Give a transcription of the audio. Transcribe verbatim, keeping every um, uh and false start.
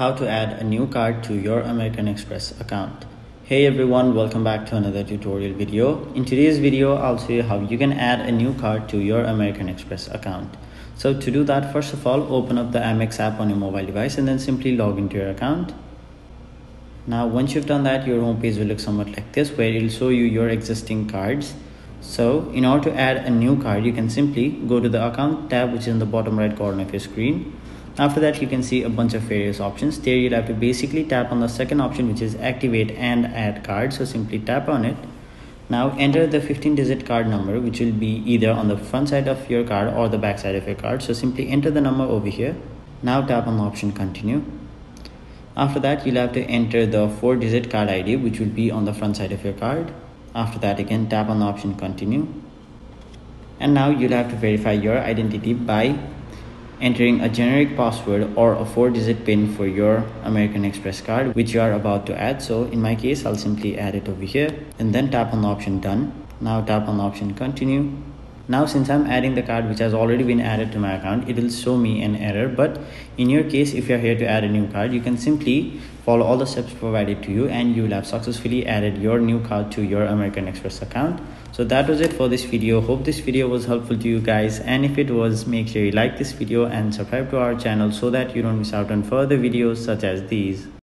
How to add a new card to your American Express account. Hey everyone, welcome back to another tutorial video. In today's video, I'll show you how you can add a new card to your American Express account. So to do that, first of all, open up the Amex app on your mobile device and then simply log into your account. Now, once you've done that, your homepage will look somewhat like this, where it'll show you your existing cards. So in order to add a new card, you can simply go to the account tab, which is in the bottom right corner of your screen. After that, you can see a bunch of various options. There you'll have to basically tap on the second option, which is activate and add card. So simply tap on it. Now enter the fifteen digit card number, which will be either on the front side of your card or the back side of your card. So simply enter the number over here. Now tap on the option continue. After that, you'll have to enter the four digit card I D, which will be on the front side of your card. After that, again tap on the option continue. And now you'll have to verify your identity by entering a generic password or a four digit pin for your American Express card, which you are about to add. So in my case, I'll simply add it over here and then tap on the option done. Now tap on the option continue. Now, since I'm adding the card which has already been added to my account, it will show me an error. But in your case, if you're here to add a new card, you can simply follow all the steps provided to you and you will have successfully added your new card to your American Express account. So that was it for this video. Hope this video was helpful to you guys, and if it was, make sure you like this video and subscribe to our channel so that you don't miss out on further videos such as these.